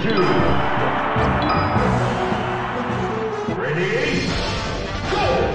two. Ready? Go!